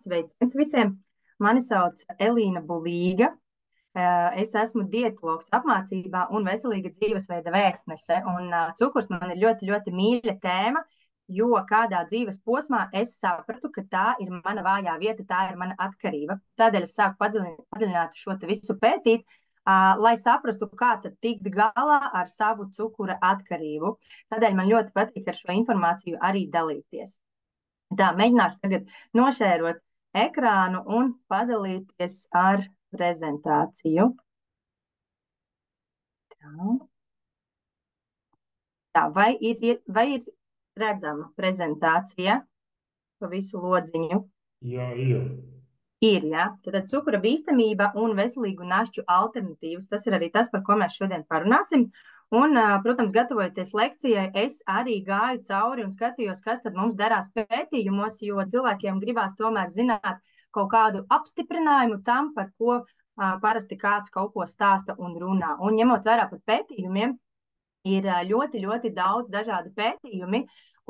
Sveiciens visiem! Mani sauc Elīna Bulīga. Es esmu dietologs apmācībā un veselīga dzīvesveida vēstnese. Un cukurs man ir ļoti, ļoti mīļa tēma, jo kādā dzīves posmā es sapratu, ka tā ir mana vājā vieta, tā ir mana atkarība. Tādēļ es sāku padziļināt šo visu pētīt, lai saprastu, kā tad tikt galā ar savu cukura atkarību. Tādēļ man ļoti patīk ar šo informāciju arī dalīties. Tā, mēģināšu tagad nošērot ekrānu un padalīties ar prezentāciju. Tā. Tā, vai ir redzama prezentācija pa visu lodziņu? Jā, ir. Ir, jā. Tad cukura bīstamība un veselīgu našķu alternatīvas, tas ir arī tas, par ko mēs šodien parunāsim. Un, protams, gatavojoties lekcijai, es arī gāju cauri un skatījos, kas tad mums derās pētījumos, jo cilvēkiem gribās tomēr zināt kaut kādu apstiprinājumu tam, par ko parasti kāds kaut ko stāsta un runā. Un ņemot vērā par pētījumiem, ir ļoti, ļoti daudz dažādu pētījumi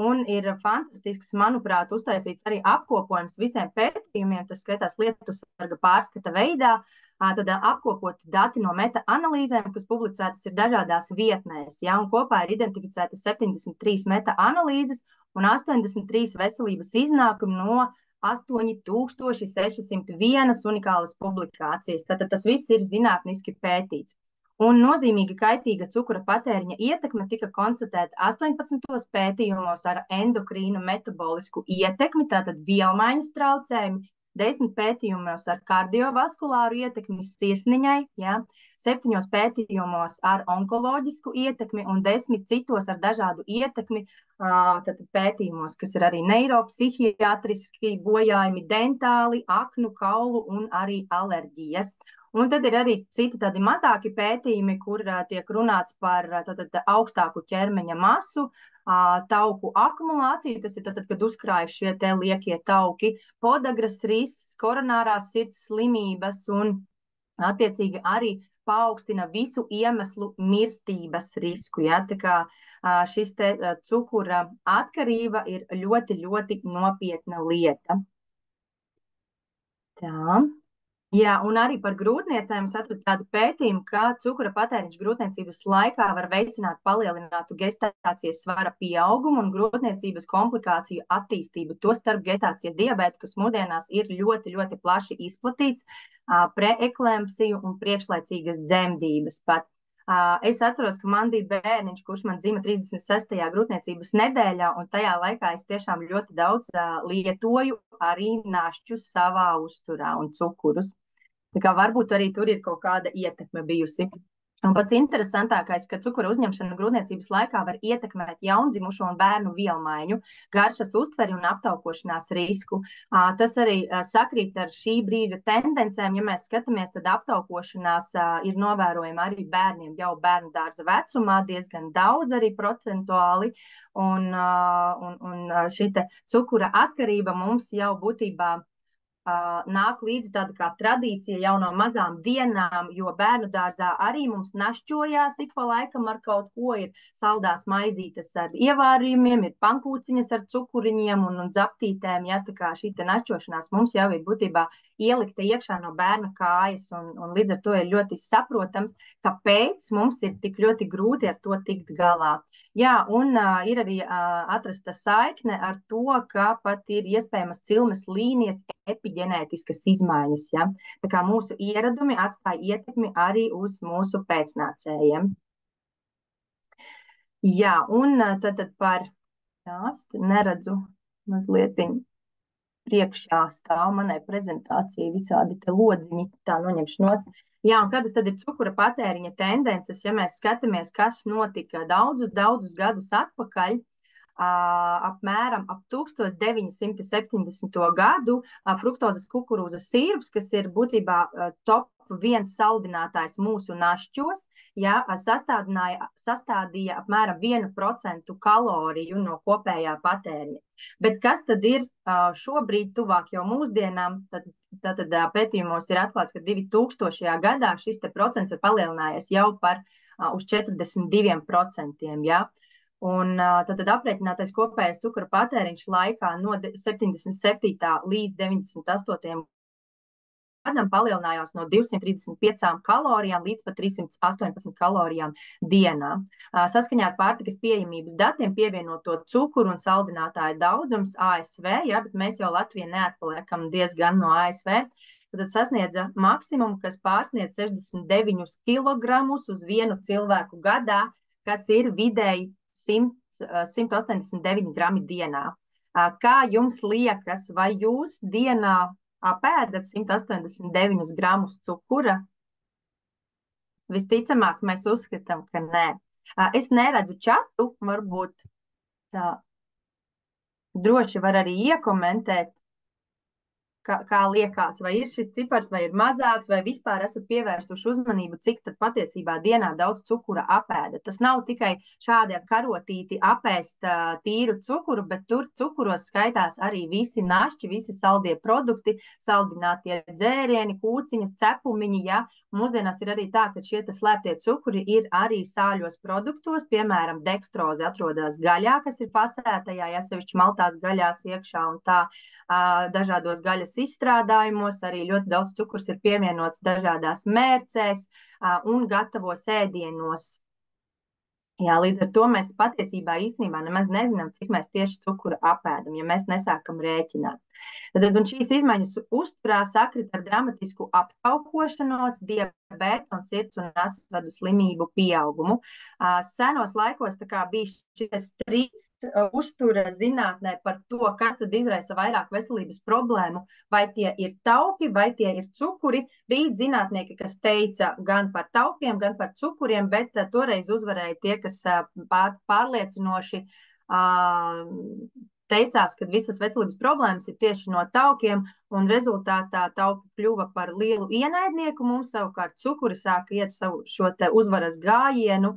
un ir fantastisks, manuprāt, uztaisīts arī apkopojums visiem pētījumiem, tas skaitās Lietusarga pārskata veidā. Tad apkopot dati no meta-analīzēm, kas publicētas ir dažādās vietnēs, ja, un kopā ir identificētas 73 meta-analīzes un 83 veselības iznākumi no 8601 unikālas publikācijas. Tātad tas viss ir zinātniski pētīts. Un nozīmīga kaitīga cukura patēriņa ietekme tika konstatēta 18 pētījumos ar endokrīnu metabolisku ietekmi, tātad vielmaiņas traucējumi, 10 pētījumos ar kardiovaskulāru ietekmi sirsniņai, ja, 7 pētījumos ar onkoloģisku ietekmi un 10 citos ar dažādu ietekmi, tad pētījumos, kas ir arī neiropsihiatriski bojājumi, dentāli, aknu, kaulu un arī alerģijas. Un tad ir arī citi tādi mazāki pētījumi, kur tiek runāts par augstāku ķermeņa masu, tauku akumulāciju, tas ir tad, kad uzkrājas šie te liekie tauki, podagras risks, koronārās sirds slimības un attiecīgi arī paaugstina visu iemeslu mirstības risku. Ja? Tā kā šis te cukura atkarība ir ļoti, ļoti nopietna lieta. Tā. Jā, un arī par grūtniecēm es atradu tādu pētījumu, ka cukura patēriņš grūtniecības laikā var veicināt palielinātu gestācijas svara pieaugumu un grūtniecības komplikāciju attīstību. Tostarp gestācijas diabēta, kas mūsdienās ir ļoti, ļoti plaši izplatīts, preeklemsiju un priekšlaicīgas dzemdības pat. Es atceros, ka man bija bērniņš, kurš man dzima 36. grūtniecības nedēļā, un tajā laikā es tiešām ļoti daudz lietoju arī našķus savā uzturā un cukurus. Tā kā varbūt arī tur ir kaut kāda ietekme bijusi. Un pats interesantākais, ka cukura uzņemšana grūtniecības laikā var ietekmēt jaundzimušo un bērnu vielmaiņu, garšas uztveri un aptaukošanās risku. Tas arī sakrīt ar šī brīža tendencēm. Ja mēs skatāmies, tad aptaukošanās ir novērojama arī bērniem jau bērnu dārza vecumā, diezgan daudz arī procentuāli. Un šī cukura atkarība mums jau būtībā nāk līdz tāda kā tradīcija jau no mazām dienām, jo bērnu dārzā arī mums našķojās ik pa laikam ar kaut ko, ir saldās maizītes ar ievārījumiem, ir pankūciņas ar cukuriņiem un dzaptītēm, ja, tā kā šī te našķošanās mums jau ir būtībā ielikta iekšā no bērna kājas, un līdz ar to ir ļoti saprotams, kāpēc mums ir tik ļoti grūti ar to tikt galā. Jā, un ir arī atrasta saikne ar to, ka pat ir iespējamas cilmes līnijas epiģenētiskas izmaiņas. Ja? Tā kā mūsu ieradumi atstāja ietekmi arī uz mūsu pēcnācējiem. Jā, un tad par tās neredzu mazlietiņu priekšā stāv manai prezentācijai visādi te lodziņi, tā noņemšu nost. Jā, un kādas tad ir cukura patēriņa tendences, ja mēs skatāmies, kas notika daudzus gadus atpakaļ, apmēram ap 1970. Gadu fruktozes kukurūzas sīrups, kas ir būtībā top 1 saldinātājs mūsu našķos, ja, sastādīja apmēram 1% kaloriju no kopējā patēriņa. Bet kas tad ir šobrīd tuvāk jau mūsdienām, tad pētījumos ir atklāts, ka 2000. Gadā šis te procents ir palielinājies jau par uz 42%. Ja. Un tad aprēķinātais kopējais cukura patēriņš laikā no 77. līdz 98. gadam palielinājās no 235 kalorijām līdz pat 318 kalorijām dienā. Saskaņā ar pārtikas pieejamības datiem pievienoto cukuru un saldinātāju daudzums ASV, jā, bet mēs jau Latvijā neatpaliekam diezgan no ASV, tad sasniedza maksimumu, kas pārsniedz 69 kilogramus uz vienu cilvēku gadā, kas ir vidēji 189 grami dienā. Kā jums liekas, vai jūs dienā pēdat 189 gramus cukura? Visticamāk, mēs uzskatām, ka nē. Es neredzu čatu, varbūt tā droši var arī iekomentēt, kā liekās, vai ir šis cipars, vai ir mazāks, vai vispār esat pievērsuši uzmanību, cik tad patiesībā dienā daudz cukura apēda. Tas nav tikai šādi ar karotīti apēst tīru cukuru, bet tur cukuros skaitās arī visi našķi, visi saldie produkti, saldinātie dzērieni, kūciņas, cepumiņi, ja. Mūsdienās ir arī tā, ka šie slēptie cukuri ir arī sāļos produktos, piemēram, dekstroze atrodas gaļā, kas ir pasētajā, ja sevišķi maltās gaļās iekšā un tā dažādos gaļas izstrādājumos, arī ļoti daudz cukurs ir pievienots dažādās mērcēs un gatavos ēdienos. Jā, līdz ar to mēs patiesībā īstenībā nemaz nezinām, cik mēs tieši cukura apēdam, ja mēs nesākam rēķināt. Tad un šīs izmaiņas uzturā sakrit ar dramatisku aptaukošanos, diabēta un sirds un asinsvadu slimību pieaugumu. Senos laikos tā kā bija šis strīds uztura zinātnē par to, kas tad izraisa vairāk veselības problēmu, vai tie ir tauki, vai tie ir cukuri. Bija zinātnieki, kas teica gan par taukiem, gan par cukuriem, bet toreiz uzvarēja tie, kas pārliecinoši teicās, ka visas veselības problēmas ir tieši no taukiem, un rezultātā tauki kļuva par lielu ienaidnieku. Mums savukārt cukuri sāka iet savu šo te uzvaras gājienu,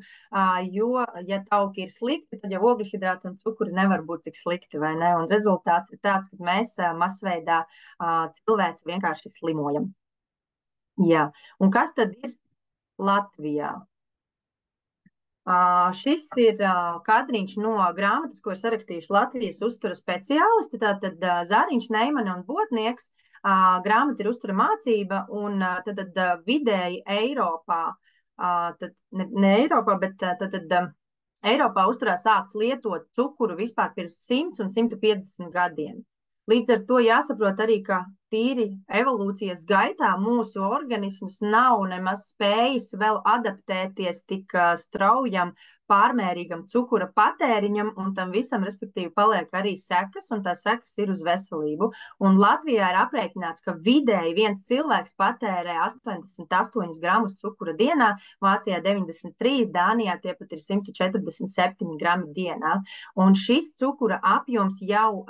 jo, ja tauki ir slikti, tad jau ogļhidrāti un cukuri nevar būt tik slikti, vai ne? Un rezultāts ir tāds, ka mēs masveidā cilvēks vienkārši slimojam. Jā, un kas tad ir Latvijā? Šis ir kadriņš no grāmatas, ko ir sarakstījuši Latvijas uztura speciālisti, tātad Zāriņš, Neimane un Botnieks. Grāmata ir uztura mācība, un tātad vidēji Eiropā, Eiropā uzturā sāks lietot cukuru vispār pirms 100 un 150 gadiem. Līdz ar to jāsaprot arī, ka tīri evolūcijas gaitā mūsu organisms nav nemaz spējis vēl adaptēties tik straujam, pārmērīgam cukura patēriņam, un tam visam, respektīvi, paliek arī sekas, un tā sekas ir uz veselību. Un Latvijā ir aprēķināts, ka vidēji viens cilvēks patērē 88 gramus cukura dienā, Vācijā 93, Dānijā tie pat ir 147 grami dienā. Un šis cukura apjoms jau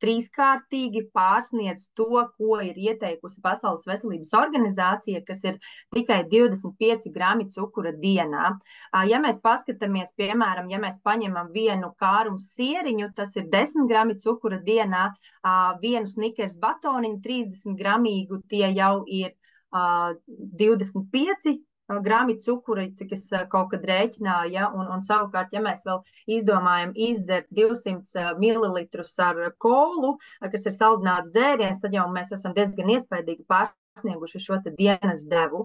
trīskārtīgi pārsniedz to, ko ir ieteikusi Pasaules veselības organizācija, kas ir tikai 25 grami cukura dienā. Ja mēs paskatāmies, piemēram, ja mēs paņemam vienu kārumu sieriņu, tas ir 10 grami cukura dienā, vienu snikers batoniņu 30 gramīgu, tie jau ir 25 grami cukura, cik es kaut kad rēķināju, ja, un savukārt, ja mēs vēl izdomājam izdzert 200 mililitrus ar kolu, kas ir saldināts dzēriens, tad jau mēs esam diezgan iespaidīgi pārsnieguši šo te dienas devu.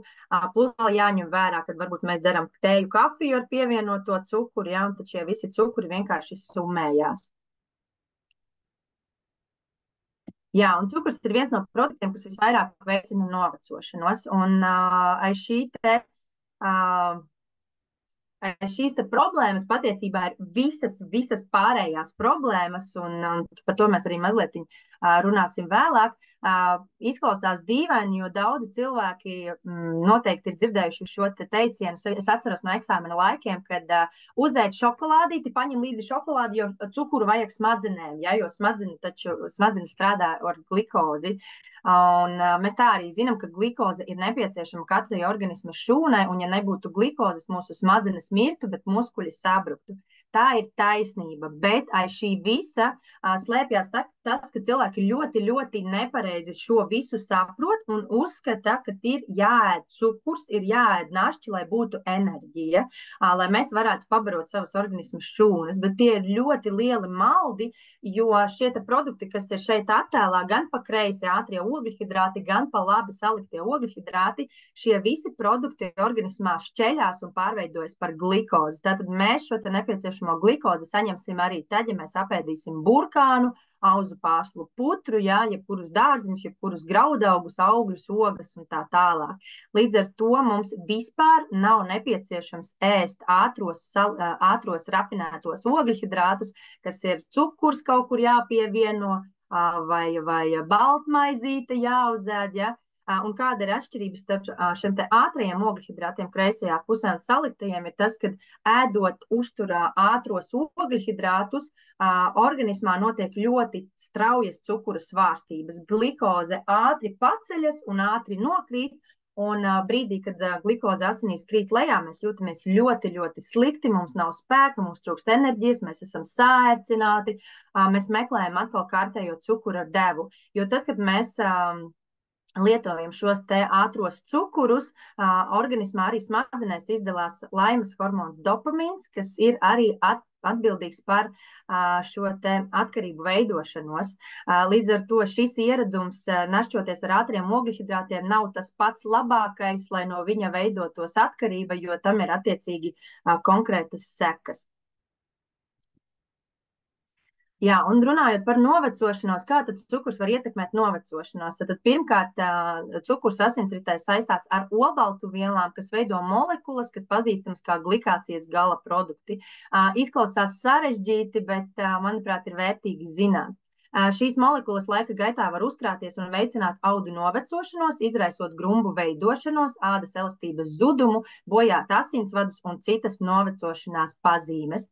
Plus vēl jāņem vērā, kad varbūt mēs dzeram tēju kafiju ar pievienoto cukuru, ja, un tad šie visi cukuri vienkārši sumējās. Jā, un cukurs ir viens no produktiem, kas visvairāk veicina novecošanos, un šīs te problēmas patiesībā ir visas pārējās problēmas, un par to mēs arī mazliet runāsim vēlāk. Izklausās dīvaini, jo daudzi cilvēki noteikti ir dzirdējuši šo te teicienu. Es atceros no eksāmena laikiem, kad uzēd šokolādīti, paņem līdzi šokolādi, jo cukuru vajag smadzenēm, ja, jo smadzenes strādā ar glikozi. Un mēs tā arī zinām, ka glikoze ir nepieciešama katrai organisma šūnai, un ja nebūtu glikozes, mūsu smadzenes mirtu, bet muskuļi sabruktu. Tā ir taisnība, bet aiz šī visa slēpjas tas, ka cilvēki ļoti, ļoti nepareizi šo visu saprot un uzskata, ka ir jāēd cukurs, ir jāēd našķi, lai būtu enerģija, lai mēs varētu pabarot savas organismas šūnas, bet tie ir ļoti lieli maldi, jo šie produkti, kas ir šeit attēlā, gan pa kreisi ātrie ogļhidrāti, gan pa labi saliktie ogļhidrāti, šie visi produkti organismā šķeļās un pārveidojas par glikozi. Tātad mēs šo te nepieciešam glikozi saņemsim arī tad, ja mēs apēdīsim burkānu, auzu pārslu putru, jebkurus dārziņus, jebkurus graudaugus, augļus, ogas un tā tālāk. Līdz ar to mums vispār nav nepieciešams ēst ātros rafinētos ogļhidrātus, kas ir cukurs kaut kur jāpievieno vai baltmaizīte jāuzēd, Un kāda ir atšķirība starp šiem te ātrajiem ogļhidrātiem kreisajā pusē un saliktajiem ir tas, ka ēdot uzturā ātros ogļhidrātus, organismā notiek ļoti straujas cukura svārstības. Glikoze ātri paceļas un ātri nokrīt, un brīdī, kad glikoze asinīs krīt lejā, mēs jūtamies ļoti, ļoti slikti, mums nav spēka, mums trūkst enerģijas, mēs esam sāērcināti, mēs meklējam atkal kārtējo cukura devu, jo tad, kad mēs lietojam šos te ātros cukurus, organismā arī smadzenēs izdalās laimes hormons dopamīns, kas ir arī atbildīgs par šo te atkarību veidošanos. Līdz ar to šis ieradums našķoties ar ātriem ogļhidrātiem nav tas pats labākais, lai no viņa veidotos atkarība, jo tam ir attiecīgi konkrētas sekas. Jā, un runājot par novecošanos, kā tad cukurs var ietekmēt novecošanos? Tad pirmkārt, cukurs asinsritē saistās ar olbaltumvielām, kas veido molekulas, kas pazīstams kā glikācijas gala produkti. Izklausās sarežģīti, bet, manuprāt, ir vērtīgi zināt. Šīs molekulas laika gaitā var uzkrāties un veicināt audu novecošanos, izraisot grumbu veidošanos, ādas elastības zudumu, bojāt asinsvadus un citas novecošanās pazīmes.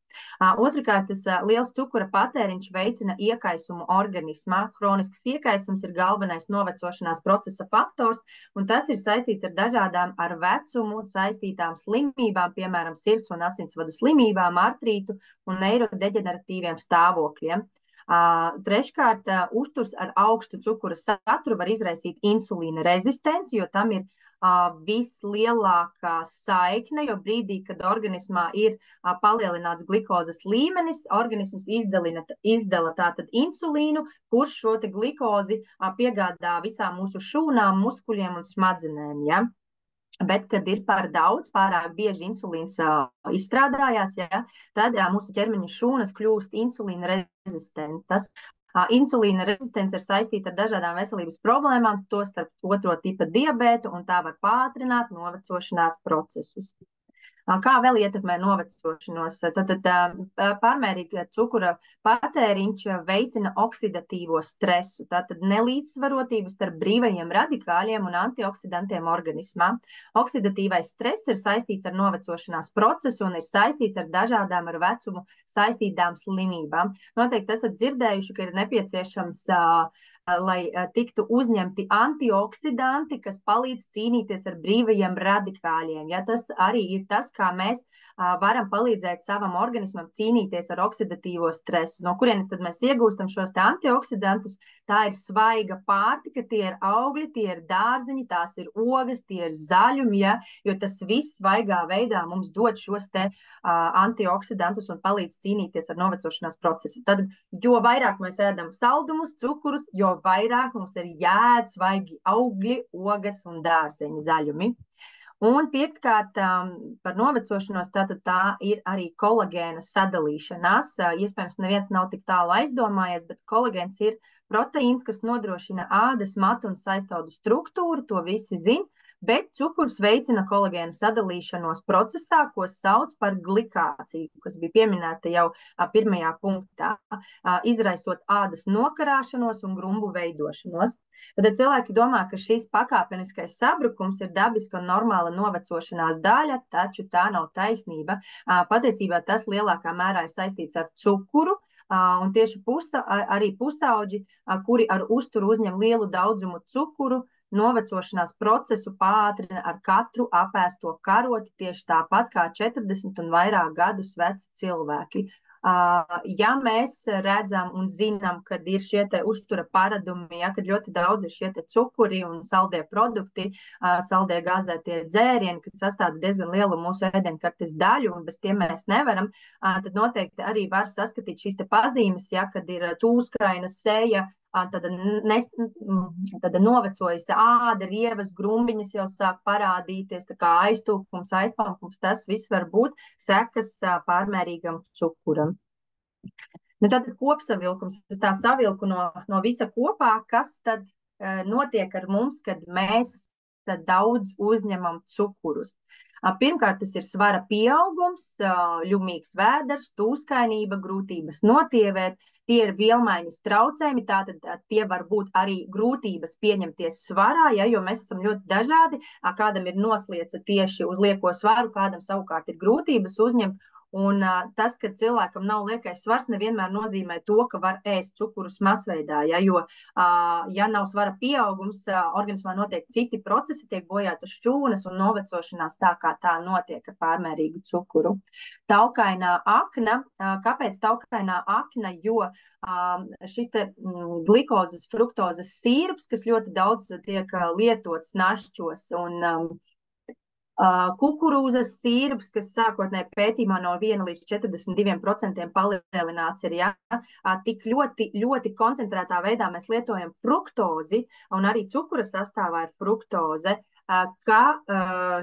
Otrakārt, tas liels cukura patēriņš veicina iekaisumu organismā. Hronisks iekaisums ir galvenais novecošanās procesa faktors, un tas ir saistīts ar dažādām ar vecumu saistītām slimībām, piemēram, sirds un asinsvadu slimībām, artrītu un neirodeģeneratīviem stāvokļiem. Treškārt, uzturs ar augstu cukura saturu var izraisīt insulīna rezistenci, jo tam ir vislielākā saikne, jo brīdī, kad organismā ir palielināts glikozes līmenis, organisms izdala tātad insulīnu, kurš šo te glikozi piegādā visām mūsu šūnām, muskuļiem un smadzenēm, ja? Bet, kad ir par daudz, pārāk bieži insulīns izstrādājās, tad mūsu ķermeņa šūnas kļūst insulīna rezistentas. Insulīna rezistence ir saistīta ar dažādām veselības problēmām, to starp otro tipa diabētu, un tā var pātrināt novecošanās procesus. Kā vēl ietekmē novecošanos? Tātad pārmērīga cukura patēriņš veicina oksidatīvo stresu, tātad nelīdzsvarotību starp brīvajiem radikāļiem un antioksidantiem organismā. Oksidatīvais stress ir saistīts ar novecošanās procesu un ir saistīts ar dažādām ar vecumu saistītām slimībām. Noteikti esat dzirdējuši, ka ir nepieciešams, lai tiktu uzņemti antioksidanti, kas palīdz cīnīties ar brīvajiem radikāļiem. Ja, tas arī ir tas, kā mēs varam palīdzēt savam organismam cīnīties ar oksidatīvo stresu. No kurienes tad mēs iegūstam šos antioksidantus? Tā ir svaiga pārtika, tie ir augļi, tie ir dārziņi, tās ir ogas, tie ir zaļumi, ja, jo tas viss svaigā veidā mums dod šos te antioksidantus un palīdz cīnīties ar novecošanās procesu. Tad, jo vairāk mēs ēdam saldumus, cukurus, jo vairāk mums ir jāēd svaigi augļi, ogas un dārzeņi zaļumi. Un piektkārt, par novecošanos, tātad tā ir arī kolagēna sadalīšanās. Iespējams, neviens nav tik tālu aizdomājies, bet kolagēns ir proteīns, kas nodrošina ādas, matu un saistaudu struktūru, to visi zin, bet cukurs veicina kolagēna sadalīšanos procesā, ko sauc par glikāciju, kas bija pieminēta jau pirmajā punktā, izraisot ādas nokarāšanos un grumbu veidošanos. Tad cilvēki domā, ka šīs pakāpeniskais sabrukums ir dabiska un normāla novecošanās daļa, taču tā nav taisnība. Patiesībā tas lielākā mērā ir saistīts ar cukuru, un tieši arī pusauģi, kuri ar uzturu uzņem lielu daudzumu cukuru, novecošanās procesu pātrina ar katru apēsto karoti tieši tāpat kā 40 un vairāk gadus veci cilvēki. Ja mēs redzam un zinām, kad ir šie te uztura paradumi, ja, kad ļoti daudz ir šie te cukuri un saldie produkti, saldie gāzētie dzērieni, kas sastāda diezgan lielu mūsu ēdienkartes daļu un bez tiem mēs nevaram, tad noteikti arī var saskatīt šīs te pazīmes, ja, kad ir tūskraina seja, Tad novecojas āda, rievas, grumbiņas jau sāk parādīties, tā kā aiztūkums, aizpankums, tas viss var būt sekas pārmērīgam cukuram. Nu, tad kopsavilkums, es tā savilku no visa kopā, kas tad notiek ar mums, kad mēs daudz uzņemam cukurus. Pirmkārt, tas ir svara pieaugums, ļumīgs vēders, tūskainība, grūtības notievēt. Tie ir vielmaiņas traucējumi, tātad tie var būt arī grūtības pieņemties svarā, ja, jo mēs esam ļoti dažādi. Kādam ir noslieca tieši uz lieko svaru, kādam savukārt ir grūtības uzņemt. Un tas, ka cilvēkam nav liekais svars, nevienmēr nozīmē to, ka var ēst cukurus masveidā, ja, jo, ja nav svara pieaugums, organismā notiek citi procesi, tiek bojātas šķūnas un novecošanās tā, kā tā notiek ar pārmērīgu cukuru. Taukainā akna, kāpēc taukainā akna, jo šis te glikozes, fruktozes sīrups, kas ļoti daudz tiek lietots našķos un kukurūzas sīrups, kas sākotnēji pētījumā no 1 līdz 42% palielināts ir, ja, tik ļoti, ļoti koncentrētā veidā mēs lietojam fruktozi, un arī cukura sastāvā ir fruktoze, ka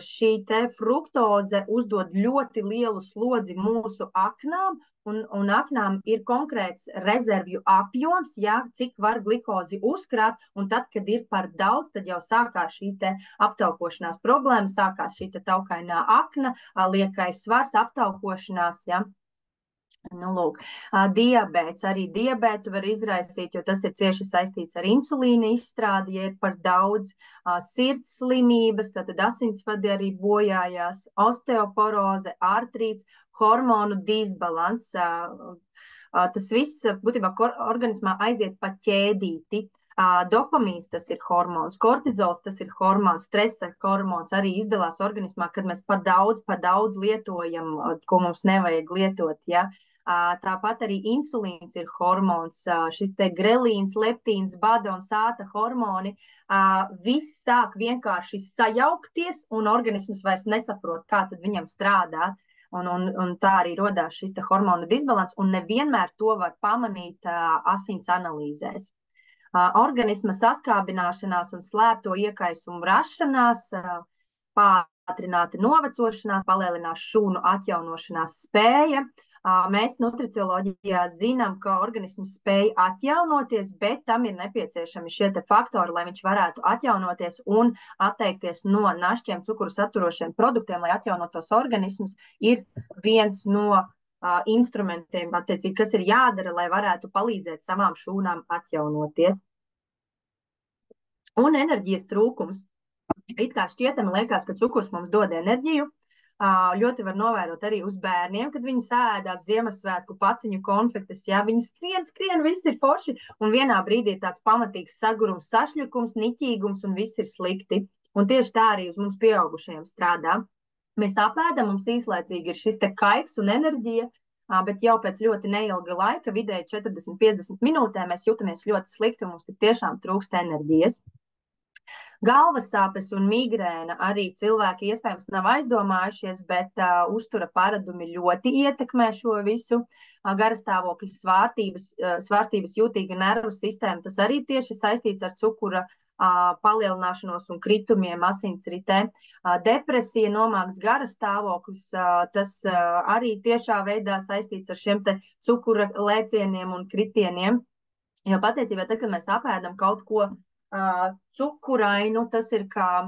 šī te fruktoze uzdod ļoti lielu slodzi mūsu aknām, un aknām ir konkrēts rezervju apjoms, ja, cik var glikozi uzkrāt, un tad, kad ir par daudz, tad jau sākās šī te aptaukošanās problēma, sākās šī te taukainā akna, liekais svars, aptaukošanās, ja. Nu, lūk, diabēts, arī diabētu var izraisīt, jo tas ir cieši saistīts ar insulīna izstrādi, ja ir par daudz sirds slimības, tātad asinsvadi arī bojājās, osteoporoze, artrīts, hormonu disbalans, tas viss, būtībā, organismā aiziet pa ķēdīti. Dopamīns, tas ir hormons, kortizols, tas ir hormons, stresa hormons arī izdalās organismā, kad mēs pa daudz lietojam, ko mums nevajag lietot, ja. Tāpat arī insulīns ir hormons, šis te grelīns, leptīns, bada un sāta hormoni, viss sāk vienkārši sajaukties un organisms vairs nesaprot, kā tad viņam strādāt. Un tā arī rodās šis te hormonu disbalans, un nevienmēr to var pamanīt asins analīzēs. Organisma saskābināšanās un slēpto iekaisumu rašanās, pātrināta novecošanās, palielinās šūnu atjaunošanās spēja. Mēs nutricioloģijā zinām, ka organisms spēja atjaunoties, bet tam ir nepieciešami šie te faktori, lai viņš varētu atjaunoties un atteikties no našķiem cukuru saturošiem produktiem, lai atjaunotos organisms, ir viens no instrumentiem, attiecīgi, kas ir jādara, lai varētu palīdzēt savām šūnām atjaunoties. Un enerģijas trūkums. It kā šķietami liekas, ka cukurs mums dod enerģiju. Ļoti var novērot arī uz bērniem, kad viņi sēdās Ziemassvētku paciņu konfektes, ja, viņi skrien, viss ir forši, un vienā brīdī ir tāds pamatīgs sagurums, sašļukums, niķīgums, un viss ir slikti. Un tieši tā arī uz mums pieaugušajiem strādā. Mēs apēdam, mums īslaicīgi ir šis te kaifs un enerģija, bet jau pēc ļoti neilga laika, vidēji 40-50 minūtēm, mēs jūtamies ļoti slikti, un mums tiešām trūkst enerģijas. Galvas sāpes un migrēna arī cilvēki iespējams nav aizdomājušies, bet uztura paradumi ļoti ietekmē šo visu. Garastāvokļa svārstības jūtīga nervu sistēma, tas arī tieši saistīts ar cukura palielināšanos un kritumiem asinsritē. Depresija, nomākts garastāvoklis, tas arī tiešā veidā saistīts ar šiem te cukura lēcieniem un kritieniem. Jo patiesībā, tad, kad mēs apēdam kaut ko cukurainu, tas ir kā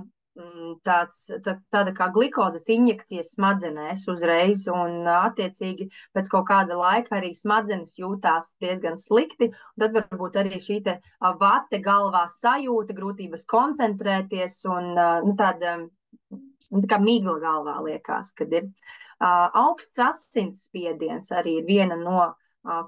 tāda kā glikozes injekcijas smadzenēs uzreiz, un attiecīgi pēc kaut kāda laika arī smadzenes jūtās diezgan slikti, un tad varbūt arī šī te vate galvā sajūta, grūtības koncentrēties, un tāda kā migla galvā liekas, kad ir. Augsts asinsspiediens arī ir viena no,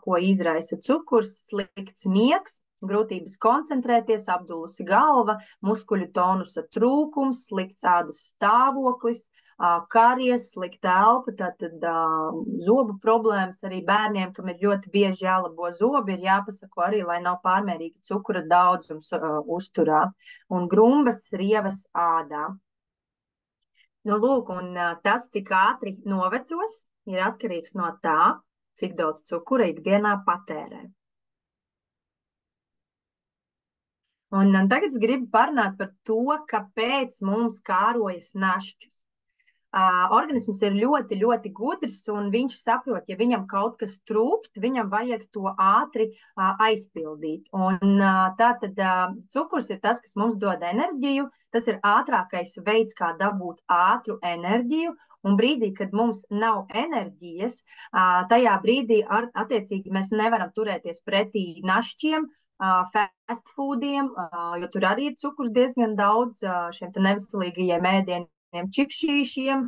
ko izraisa cukurs, slikts miegs, grūtības koncentrēties, apdulusi galva, muskuļu tonusa trūkums, slikts ādas stāvoklis, karies, slikta elpa, tātad zobu problēmas arī bērniem, kam ir ļoti bieži jālabo zobi, ir jāpasako arī, lai nav pārmērīgi cukura daudzums uzturā, un grumbas rievas ādā. Nu, lūk, un tas, cik ātri novecos, ir atkarīgs no tā, cik daudz cukura ikdienā patērē. Un tagad es gribu parunāt par to, kāpēc mums kārojas našķus. Organisms ir ļoti, ļoti gudrs, un viņš saprot, ja viņam kaut kas trūkst, viņam vajag to ātri aizpildīt. Un tātad cukurs ir tas, kas mums dod enerģiju, tas ir ātrākais veids, kā dabūt ātru enerģiju, un brīdī, kad mums nav enerģijas, tajā brīdī attiecīgi mēs nevaram turēties pretī našķiem, fast foodiem, jo tur arī ir cukurs diezgan daudz, šiem te neveselīgajiem ēdieniem, čipšīšiem,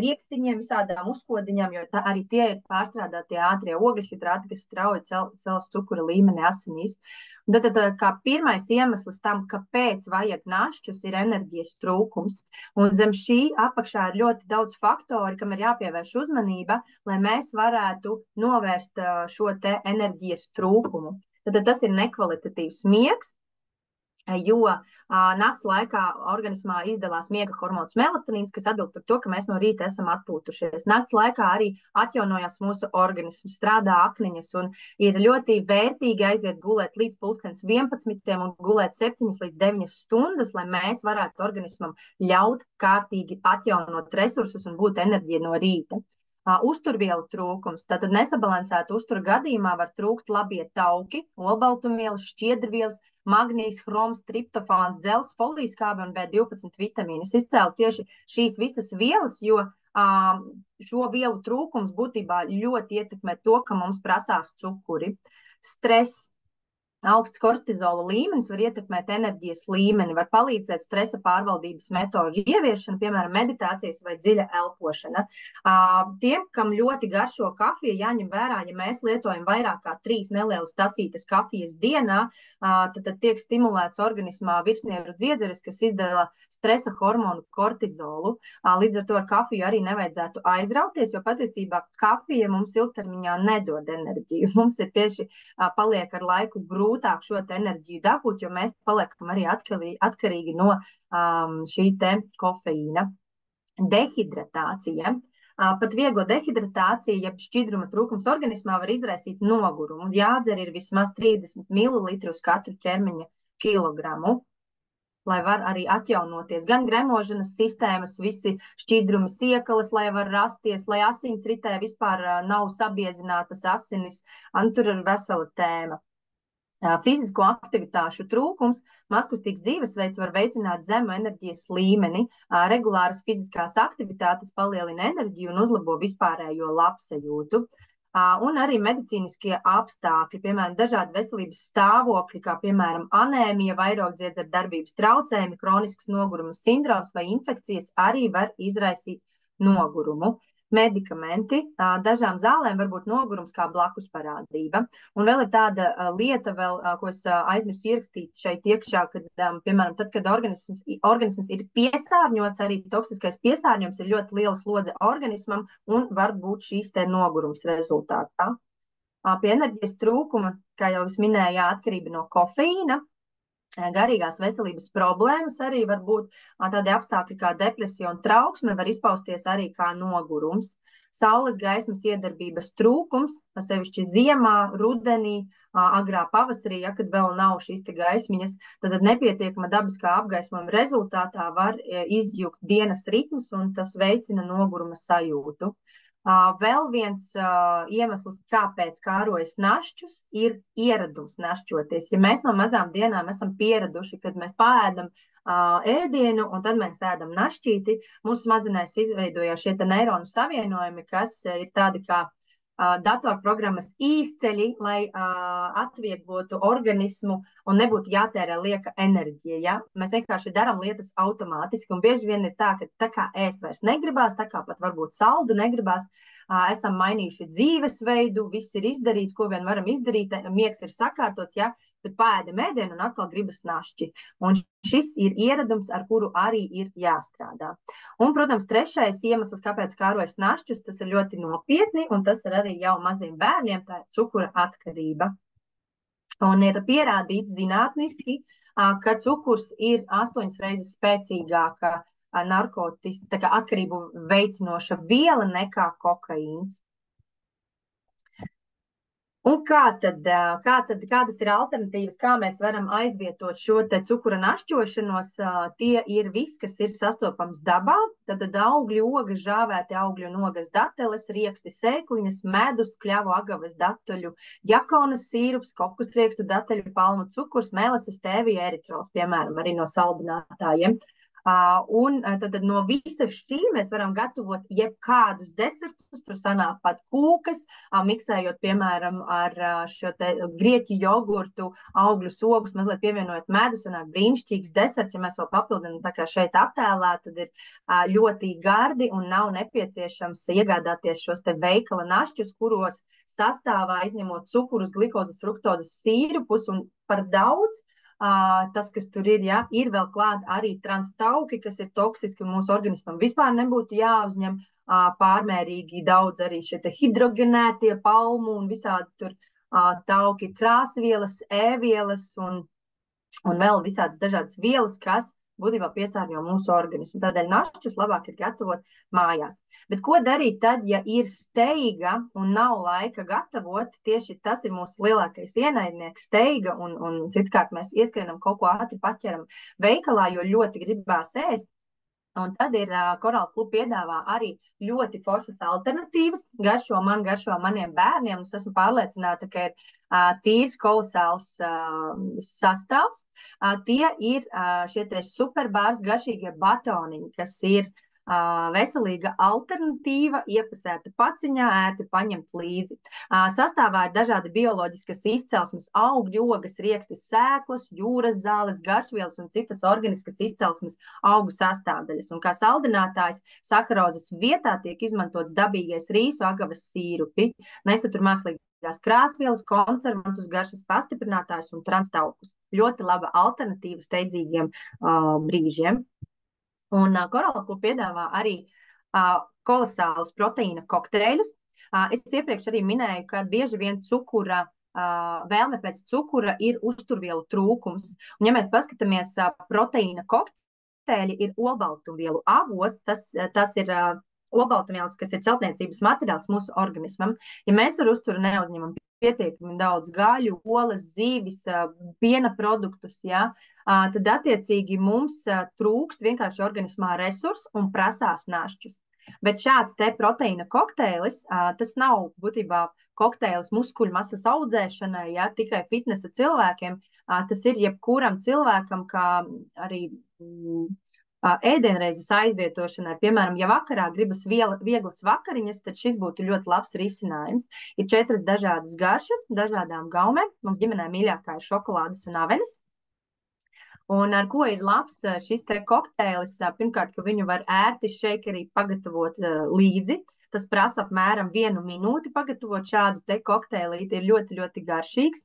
riekstiņiem, visādām uzkodiņām, jo arī tie ir pārstrādātie ātrie ogļhidrāti, kas strauji ceļas cukura līmeni asinīs. Tad kā pirmais iemesls tam, kāpēc vajag našķus, ir enerģijas trūkums. Un zem šī apakšā ir ļoti daudz faktori, kam ir jāpievērš uzmanība, lai mēs varētu novērst šo te enerģijas trūkumu. Tad tas ir nekvalitatīvs miegs, jo nakts laikā organismā izdalās miega hormons melatonīns, kas atbild par to, ka mēs no rīta esam atpūtušies. Nakts laikā arī atjaunojas mūsu organisms, strādā akniņas, un ir ļoti vērtīgi aiziet gulēt līdz 11 un gulēt 7 līdz 9 stundas, lai mēs varētu organismam ļaut kārtīgi atjaunot resursus un būt enerģija no rīta. Uzturvielu trūkums, tātad nesabalansētu uzturu gadījumā var trūkt labie tauki, olbaltumvielas, šķiedrvielas, magnijs, hroms, triptofāns, dzels, folijskābe un B12 vitamīnas. Izcēlu tieši šīs visas vielas, jo šo vielu trūkums būtībā ļoti ietekmē to, ka mums prasās cukuri. Stress. Augsts kortizola līmenis var ietekmēt enerģijas līmeni, var palīdzēt stresa pārvaldības metožu ieviešana, piemēram, meditācijas vai dziļa elpošana. Tiem, kam ļoti garšo kafiju, jāņem vērā, ja mēs lietojam vairāk kā 3 nelielas tasītes kafijas dienā, tad tiek stimulēts organismā virsnieru dziedzeres, kas izdala stresa hormonu kortizolu. Līdz ar to ar kafiju arī nevajadzētu aizrauties, jo patiesībā kafija mums ilgtermiņā nedod enerģiju. Mums ir tieši paliek ar laiku grūti grūtāk šo enerģiju dabūt, jo mēs paliekam arī atkarīgi no šī te kofeīna. Dehidratācija. Pat viegla dehidratācija, ja šķidruma trūkums organismā var izraisīt nogurumu. Jādzer ir vismaz 30 ml uz katru ķermeņa kilogramu, lai var arī atjaunoties. Gan gremošanas sistēmas, visi šķidrumi siekalas, lai var rasties, lai asinsritē vispār nav sabiezinātas asinis. Tur ir vesela tēma. Fizisko aktivitāšu trūkums, mazkustīgs dzīvesveids var veicināt zemu enerģijas līmeni, regulāras fiziskās aktivitātes palielina enerģiju un uzlabo vispārējo labsajūtu. Un arī medicīniskie apstākļi, piemēram, dažādi veselības stāvokļi, kā piemēram anēmija, vairogdziedzera darbības traucējumi, kronisks noguruma sindroms vai infekcijas arī var izraisīt nogurumu. Medikamenti, dažām zālēm varbūt nogurums kā blakus parādība. Un vēl ir tāda lieta, ko es aizmirsu ierakstīt šeit iekšā, kad, piemēram, tad, kad organisms ir piesārņots, arī toksiskais piesārņojums ir ļoti liela slodze organismam un var būt šīs te nogurums rezultātā. Pie enerģijas trūkuma, kā jau es minēju, atkarība no kofeīna. Garīgās veselības problēmas arī var būt tādi apstākļi kā depresija un trauksme, var izpausties arī kā nogurums. Saules gaismas iedarbības trūkums, sevišķi ziemā, rudenī, agrā pavasarī, ja kad vēl nav šīs te gaismiņas, tad nepietiekama dabiskā apgaismojuma rezultātā var izjukt dienas ritmus un tas veicina noguruma sajūtu. Vēl viens iemesls, kāpēc kārojas našķus, ir ieradums našķoties. Ja mēs no mazām dienām esam pieraduši, kad mēs paēdam ēdienu un tad mēs ēdam našķīti, mūsu smadzenēs izveidojās šie neironu savienojumi, kas ir tādi kā datorprogrammas īsceļi, lai atvieglotu organismu un nebūtu jātērē lieka enerģija. Ja? Mēs vienkārši darām lietas automātiski, un bieži vien ir tā, ka tā kā ēst vairs negribās, tā kā pat varbūt saldu negribās, esam mainījuši dzīvesveidu, viss ir izdarīts, ko vien varam izdarīt, miegs ir sakārtots, ja? tad paēda mēdienu un atkal gribas našķi. Un šis ir ieradums, ar kuru arī ir jāstrādā. Un, protams, trešais iemesls, kāpēc kārojas našķus, tas ir ļoti nopietni, un tas ir arī jau maziem bērniem, tā ir cukura atkarība. Un ir pierādīts zinātniski, ka cukurs ir 8 reizes spēcīgāka atkarību veicinoša viela nekā kokaīns. Un kādas ir alternatīvas, kā mēs varam aizvietot šo te cukura našķošanos? Tie ir viss, kas ir sastopams dabā. Tad augļi, ogas, žāvēti augļu un ogas dateles, rieksti sēkliņas, medus, kļavu agavas dataļu, jakaunas sīrups, kokus riekstu dataļu, palmu cukurs, melases, stēvija, eritrols, piemēram, arī no saldinātājiem. Un tad no visa šī mēs varam gatavot jebkādus desertus, tur sanāk pat kūkas, miksējot, piemēram, ar šo te grieķu jogurtu, augļu sogus, mazliet pievienojot medus, sanāk brīnišķīgs deserts, ja mēs vēl papildinām tā kā šeit attēlā, tad ir ļoti gardi un nav nepieciešams iegādāties šos te veikala našķus, kuros sastāvā izņemot cukurus, glikozes, fruktozes sīrupus un par daudz. Tas, kas tur ir, ja, ir vēl klāt arī transtauki, kas ir toksiski un mūsu organismam vispār nebūtu jāuzņem pārmērīgi daudz arī šie hidrogenētie palmu un visādi tur tauki, krāsvielas, ēvielas un vēl visādas dažādas vielas, kas būtībā piesārņo mūsu organismu. Tādēļ našķus labāk ir gatavot mājās. Bet ko darīt tad, ja ir steiga un nav laika gatavot? Tieši tas ir mūsu lielākais ienaidnieks, steiga, un citkārt mēs ieskrienam kaut ko ātri, paķeram veikalā, jo ļoti gribās ēst. Un tad ir Coral Club piedāvā arī ļoti foršas alternatīvas, garšo maniem bērniem, un esmu pārliecināta, ka ir tīrs kolosāls sastāvs. Tie ir šie superbārs garšīgie batoniņi, kas ir veselīga alternatīva, iepasēta paciņā, ērti paņemt līdzi. Sastāvā ir dažādi bioloģiskas izcelsmes augļu, ogas, riekstis, sēklas, jūras zāles, garšvielas un citas organiskas izcelsmes augu sastāvdaļas. Un kā saldinātājs saharozes vietā tiek izmantots dabīgais rīsu agavas sīrupi, nesatur mākslīgās krāsvielas, konservantus, garšas pastiprinātājus un transtaukus. Ļoti laba alternatīva steidzīgiem brīžiem. Un Coral Club piedāvā arī kolosālus proteīna kokteļus. Es iepriekš arī minēju, ka bieži vien cukura, vēlme pēc cukura ir uzturvielu trūkums. Un ja mēs paskatāmies, proteīna kokteļi ir olbaltumvielu avots, tas ir olbaltumvielas, kas ir celtniecības materiāls mūsu organismam. Ja mēs ar uzturu neuzņemam pietiekami daudz gaļu, olas, zīvis, piena produktus, ja, tad attiecīgi mums trūkst vienkārši organismā resursu un prasās našķus. Bet šāds te proteīna kokteilis, tas nav būtībā kokteilis muskuļmasas audzēšanai, ja, tikai fitnesa cilvēkiem, tas ir jebkuram cilvēkam, kā arī ēdienreizes aizvietošanai, piemēram, ja vakarā gribas vieglas vakariņas, tad šis būtu ļoti labs risinājums. Ir 4 dažādas garšas, dažādām gaumēm. Mums ģimenē mīļākā ir šokolādes un avenes. Un ar ko ir labs šis te kokteilis? Pirmkārt, ka viņu var ērti šeikerī pagatavot līdzi. Tas prasa apmēram 1 minūti pagatavot šādu te kokteilīti. Ir ļoti, ļoti garšīgs.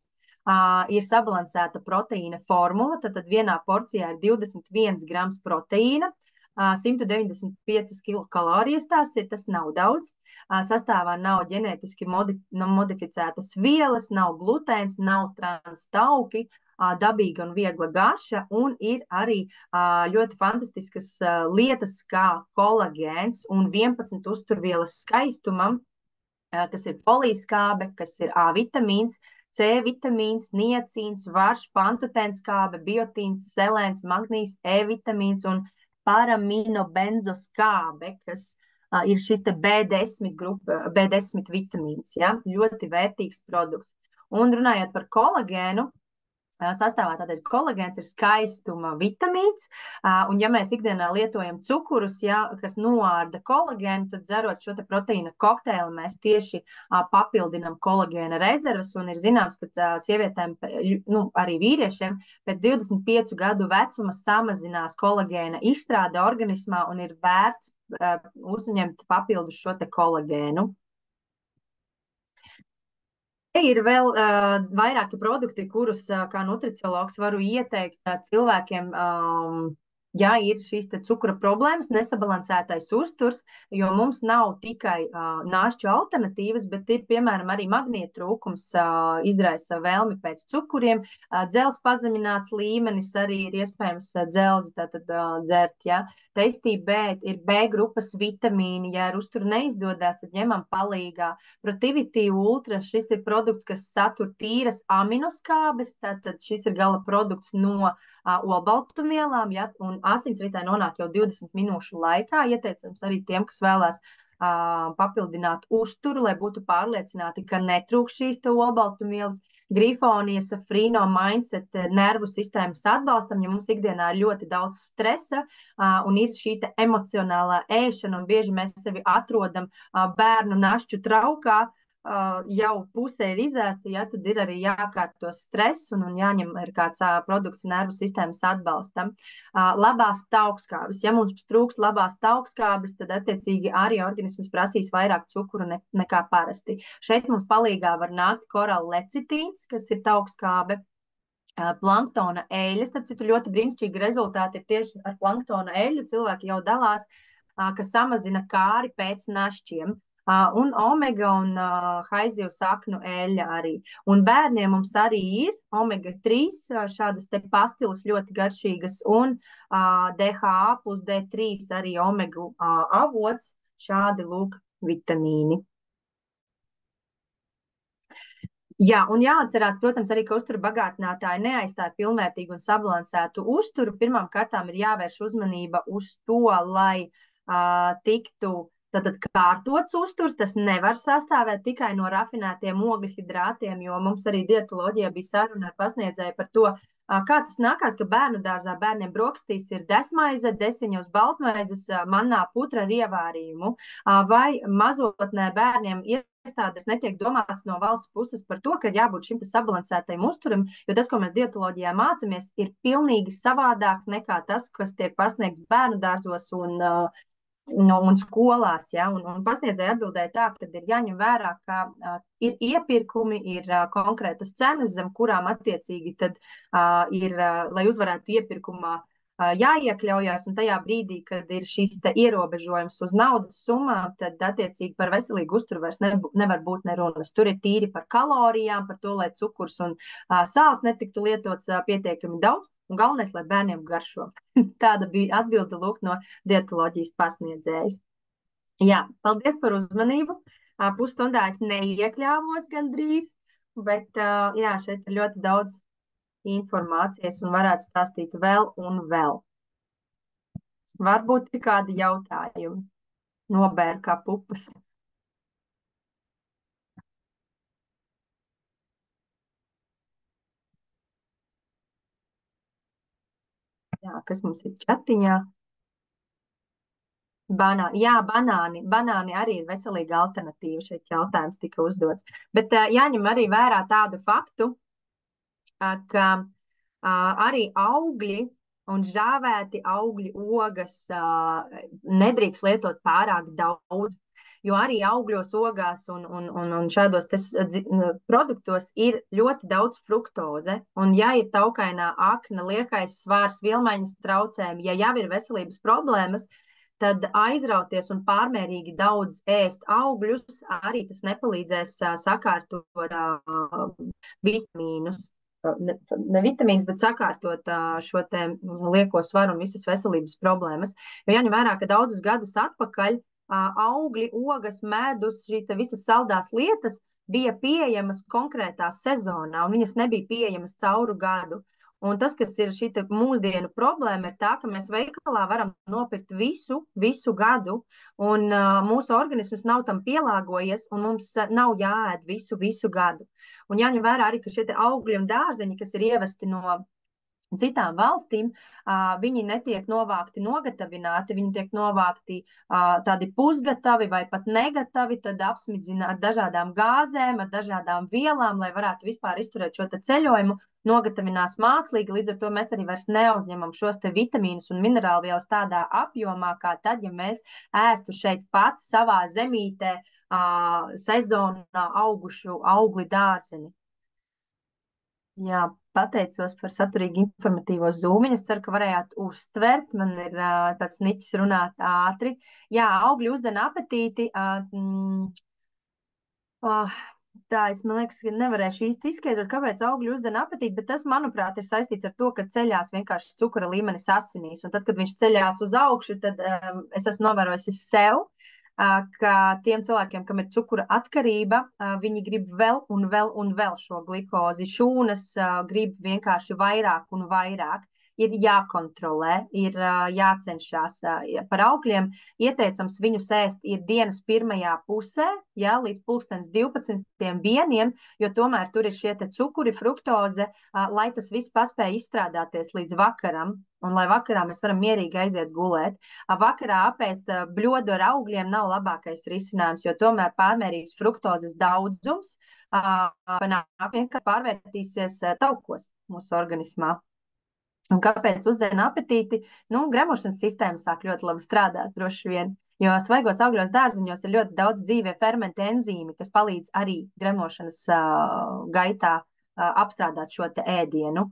Ir sabalansēta proteīna formula, tad vienā porcijā ir 21 grams proteīna, 195 kilokalorijas tās ir, tas nav daudz. Sastāvā nav ģenētiski modificētas vielas, nav glutēns, nav transtauki, dabīga un viegla garša, un ir arī ļoti fantastiskas lietas kā kolagēns un 11 uzturvielas skaistumam, kas ir folijskābe, kas ir A vitamīns, C vitamīns, niacīns, varš, pantotēnskābe, biotīns, selēns, magnīs, E vitamīns un paraminobenzoskābe, kas ir šis te B10 vitamīns, ja? Ļoti vērtīgs produkts. Un runājot par kolagēnu, sastāvā tātad kolagēns ir skaistuma vitamīns, un ja mēs ikdienā lietojam cukurus, ja, kas noārda kolagēnu, tad dzerot šo te proteīna kokteili, mēs tieši papildinam kolagēna rezervas, un ir zināms, ka sievietēm, nu, arī vīriešiem, pēc 25 gadu vecuma samazinās kolagēna izstrāde organismā, un ir vērts uzņemt papildus šo te kolagēnu. ir vēl vairāki produkti, kurus kā nutriciologs varu ieteikt cilvēkiem, ja ir šīs te cukura problēmas, nesabalansētais uzturs, jo mums nav tikai našķu alternatīvas, bet ir, piemēram, arī magnēta trūkums izraisa vēlmi pēc cukuriem, dzelzs pazemināts līmenis, arī ir iespējams dzelzi tātad dzert, ja. Testī B, ir B grupas vitamīni, ja ar uzturu neizdodās, tad ņemam palīgā. Protivity Ultra, šis ir produkts, kas satur tīras aminoskābes, tātad šis ir gala produkts no olbaltumvielām, ja, un asinsritē nonāk jau 20 minūšu laikā, ieteicams arī tiem, kas vēlās papildināt uzturu, lai būtu pārliecināti, ka netrūks šīs te olbaltumvielas, grifonijas, frīno, mindset, nervu sistēmas atbalstam, ja mums ikdienā ir ļoti daudz stresa un ir šī te emocionālā ēšana, un bieži mēs sevi atrodam bērnu našķu traukā, jau pusē ir izēsti, ja, tad ir arī jākārto stress un jāņem ir kāds produkts nervu sistēmas atbalstam. Labās taukskābes. Ja mums trūks labās taukskābes, tad attiecīgi arī organisms prasīs vairāk cukuru nekā parasti. Šeit mums palīgā var nākt koral lecitīns, kas ir taukskābe. Planktona eļļas, tad citu ļoti brīnišķīgi rezultāti ir tieši ar planktona eļļu. Cilvēki jau dalās, ka samazina kāri pēc našķiem. Un omega un haizivju saknu eļļa arī. Un bērniem mums arī ir omega-3, šādas te pastilas ļoti garšīgas, un DHA plus D3 arī omega avots, šādi lūk vitamīni. Jā, un jāatcerās, protams, arī, ka uzturu bagātinātāji neaizstāja pilnvērtīgu un sabalansētu uzturu. Pirmām kārtām ir jāvērš uzmanība uz to, lai tiktu tātad kārtots uzturs, tas nevar sastāvēt tikai no rafinētiem ogļhidrātiem, jo mums arī dietoloģijā bija saruna ar pasniedzēju par to, kā tas nākās, ka bērnu dārzā bērniem brokastīs ir desmaize, desiņa uz baltmaizes, mannā putra ar ievārījumu, vai mazotnē bērniem iestādes netiek domāts no valsts puses par to, ka ir jābūt šim sabalansētajam uzturam, jo tas, ko mēs dietoloģijā mācamies, ir pilnīgi savādāk nekā tas, kas tiek pasniegts bērnu dārzos un skolās, ja, un pasniedzēja atbildēja tā, ka ir jāņem vērā, ka ir iepirkumi, ir konkrētas cenas, zem kurām attiecīgi tad ir, lai uzvarētu iepirkumā, jāiekļaujās, un tajā brīdī, kad ir šis te ierobežojums uz naudas summām, tad attiecīgi par veselīgu uzturu vairs nevar būt nerunas. Tur ir tīri par kalorijām, par to, lai cukurs un sāls netiktu lietots pietiekami daudz, un galvenais, lai bērniem garšo. Tāda bija atbilde lūk no dietoloģijas pasniedzējas. Jā, paldies par uzmanību. Pusstundā es neiekļāvos gandrīz, bet jā, šeit ir ļoti daudz informācijas un varētu stāstīt vēl un vēl. Varbūt ir kādi jautājumi. Nobēr kā pupas. Jā, kas mums ir čatiņā? Banāni. Banāni arī ir veselīga alternatīva. Šeit jautājums tika uzdots. Bet jāņem arī vērā tādu faktu, ka arī augļi un žāvēti augļi ogas nedrīkst lietot pārāk daudz, jo arī augļos, ogās un šādos produktos ir ļoti daudz fruktoze. Un ja ir taukainā akna, liekais svārs, vielmaiņas traucējumi, ja jau ir veselības problēmas, tad aizrauties un pārmērīgi daudz ēst augļus, arī tas nepalīdzēs sakārtot vitamīnus. Ne vitamīnas, bet sakārtot šo te lieko svaru un visas veselības problēmas. Jo jāņem vērā, ka daudzus gadus atpakaļ augļi, ogas, medus, šīs visas saldās lietas bija pieejamas konkrētā sezonā, un viņas nebija pieejamas cauru gadu. Un tas, kas ir šī mūsdienu problēma, ir tā, ka mēs veikalā varam nopirkt visu gadu, un mūsu organisms nav tam pielāgojies, un mums nav jāēd visu gadu. Un jāņem vērā arī, ka šie augļi un dārzeņi, kas ir ievesti no citām valstīm, viņi netiek novākti nogatavināti, viņi tiek novākti tādi pusgatavi vai pat negatavi, tad apsmidzina ar dažādām gāzēm, ar dažādām vielām, lai varētu vispār izturēt šo te ceļojumu, nogatavinās mākslīgi, līdz ar to mēs arī vairs neuzņemam šos te vitamīnus un minerālvielas tādā apjomā, kā tad, ja mēs ēstu šeit pats savā zemītē sezonā augušu augli dārzeni. Jā, pateicos par saturīgu informatīvo zūmiņu. Es ceru, ka varējāt uztvert. Man ir tāds niķis runāt ātri. Jā, augļi uzdena apetīti. Tā, es, man liekas, nevarēšu īsti izskaidrot, kāpēc augļi uzdena apetīti, bet tas, manuprāt, ir saistīts ar to, ka ceļās vienkārši cukura līmenis asinīs. Un tad, kad viņš ceļās uz augšu, tad es esmu novērojusi sev, ka tiem cilvēkiem, kam ir cukura atkarība, viņi grib vēl un vēl un vēl šo glikozi. Šūnas grib vienkārši vairāk un vairāk. Ir jākontrolē, ir jācenšās par augļiem. Ieteicams viņu sēst ir dienas pirmajā pusē, jā, līdz 12:00 jo tomēr tur ir šie te cukuri, fruktoze, lai tas viss paspēja izstrādāties līdz vakaram, un lai vakarā mēs varam mierīgi aiziet gulēt. Vakarā apēst bļodu ar augļiem nav labākais risinājums, jo tomēr pārmērīgs fruktozes daudzums pārvērtīsies taukos mūsu organismā. Un kāpēc uzdena apetīti? Nu, gremošanas sistēma sāk ļoti labi strādāt, droši vien, jo svaigos augļos dārziņos ir ļoti daudz dzīvie fermenta enzīmi, kas palīdz arī gremošanas gaitā apstrādāt šo te ēdienu.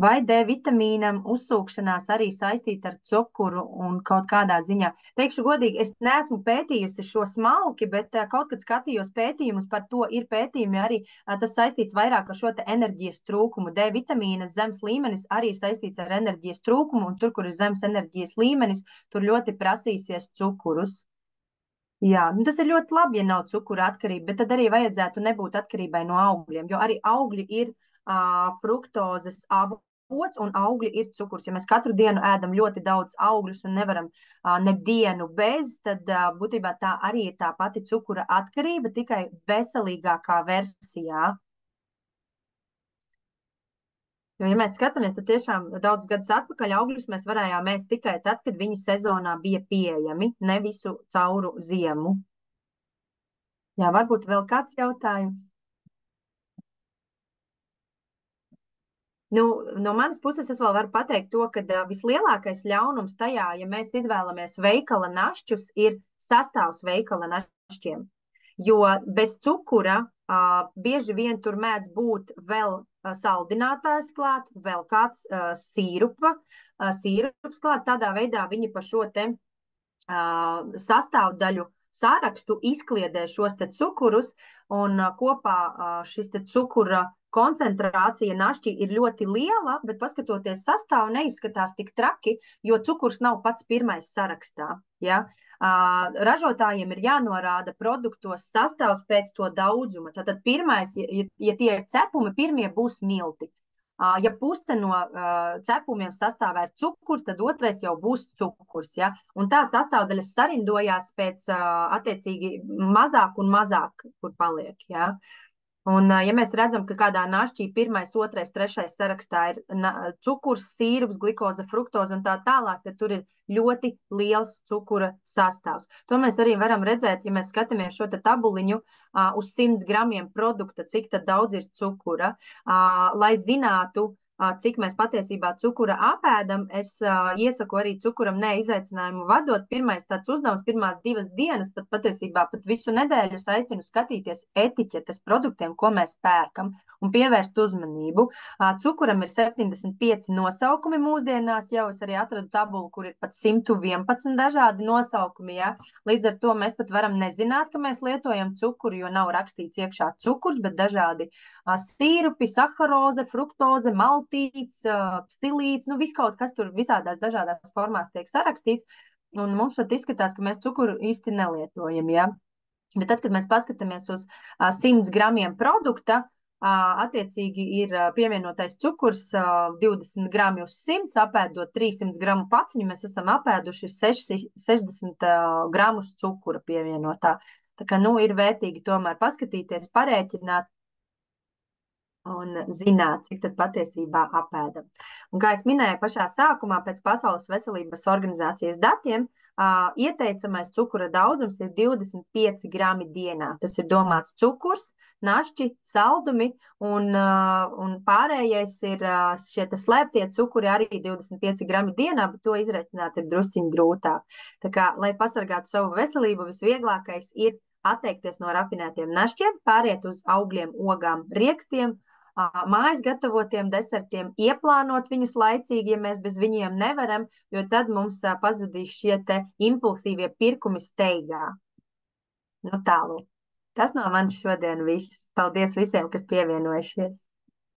Vai D vitamīnam uzsūkšanās arī saistīta ar cukuru un kaut kādā ziņā? Teikšu godīgi, es neesmu pētījusi šo smalki, bet kaut kad skatījos pētījumus, par to ir pētījumi arī, tas saistīts vairāk ar šo te enerģijas trūkumu. D vitamīnas zemes līmenis arī ir saistīts ar enerģijas trūkumu, un tur, kur ir zemes enerģijas līmenis, tur ļoti prasīsies cukurus. Jā, nu tas ir ļoti labi, ja nav cukura atkarība, bet tad arī vajadzētu nebūt atkarībai no augļiem, jo arī augļi ir fruktozes avots un augļi ir cukurs. Ja mēs katru dienu ēdam ļoti daudz augļus un nevaram nedienu bez, tad būtībā tā arī ir tā pati cukura atkarība, tikai veselīgākā versijā. Jo, ja mēs skatāmies, tad tiešām daudz gadus atpakaļ augļus mēs varējām ēst tikai tad, kad viņi sezonā bija pieejami, ne visu cauru ziemu. Jā, varbūt vēl kāds jautājums? Nu, no manas puses es vēl varu pateikt to, ka vislielākais ļaunums tajā, ja mēs izvēlamies veikala našķus, ir sastāvs veikala našķiem. Jo bez cukura bieži vien tur mēdz būt vēl saldinātājs klāt, vēl kāds sīrups klāt. Tādā veidā viņi pa šo te sastāvdaļu sārakstu izkliedē šos te cukurus, un kopā šis te cukura koncentrācija našķī ir ļoti liela, bet paskatoties sastāvu neizskatās tik traki, jo cukurs nav pats pirmais sarakstā. Ja? Ražotājiem ir jānorāda produktos sastāvs pēc to daudzuma. Tātad pirmais, ja tie ir cepumi, pirmie būs milti. Ja puse no cepumiem sastāvā ir cukurs, tad otrais jau būs cukurs. Ja? Un tā sastāvdaļas sarindojās pēc attiecīgi mazāk un mazāk, kur paliek. Ja? Un, ja mēs redzam, ka kādā našķī 1., 2., 3. sarakstā ir cukurs, sīrups, glikoze, fruktoze un tā tālāk, tad tur ir ļoti liels cukura sastāvs. To mēs arī varam redzēt, ja mēs skatāmies šo te tabuliņu uz 100 gramiem produkta, cik tad daudz ir cukura. Lai zinātu, cik mēs patiesībā cukura apēdam, es iesaku arī cukuram neizaicinājumu vadot. Pirmais tāds uzdevums, pirmās 2 dienas, tad patiesībā pat visu nedēļu aicinu skatīties etiķetes produktiem, ko mēs pērkam, un pievērst uzmanību. Cukuram ir 75 nosaukumi mūsdienās, jau es arī atradu tabulu, kur ir pat 111 dažādi nosaukumi. Ja? Līdz ar to mēs pat varam nezināt, ka mēs lietojam cukuru, jo nav rakstīts iekšā cukurs, bet dažādi sīrupi, saharoze, fruktoze, maltīts, pstilīts, nu viskaut kas tur visādās dažādās formās tiek sarakstīts, un mums pat izskatās, ka mēs cukuru īsti nelietojam. Ja? Bet tad, kad mēs paskatāmies uz 100 gramiem produkta, attiecīgi ir pievienotais cukurs 20 grami uz 100, apēdot 300 gramu paciņu, mēs esam apēduši 60 gramus cukura pievienotā. Tā kā, nu, ir vērtīgi tomēr paskatīties, parēķināt un zināt, cik tad patiesībā apēdam. Un kā es minēju pašā sākumā, pēc Pasaules veselības organizācijas datiem, ieteicamais cukura daudzums ir 25 grami dienā. Tas ir domāts cukurs, našķi, saldumi, un pārējais ir šie slēptie cukuri arī 25 grami dienā, bet to izreikināt ir drusciņi grūtāk. Tā kā, lai pasargātu savu veselību, visvieglākais ir atteikties no rafinētiem našķiem, pāriet uz augļiem, ogām, riekstiem, mājas gatavotiem desertiem, ieplānot viņus laicīgi, ja mēs bez viņiem nevaram, jo tad mums pazudīs šie te impulsīvie pirkumi steigā. Nu tālūk. Tas no manis šodien viss. Paldies visiem, kas pievienojušies.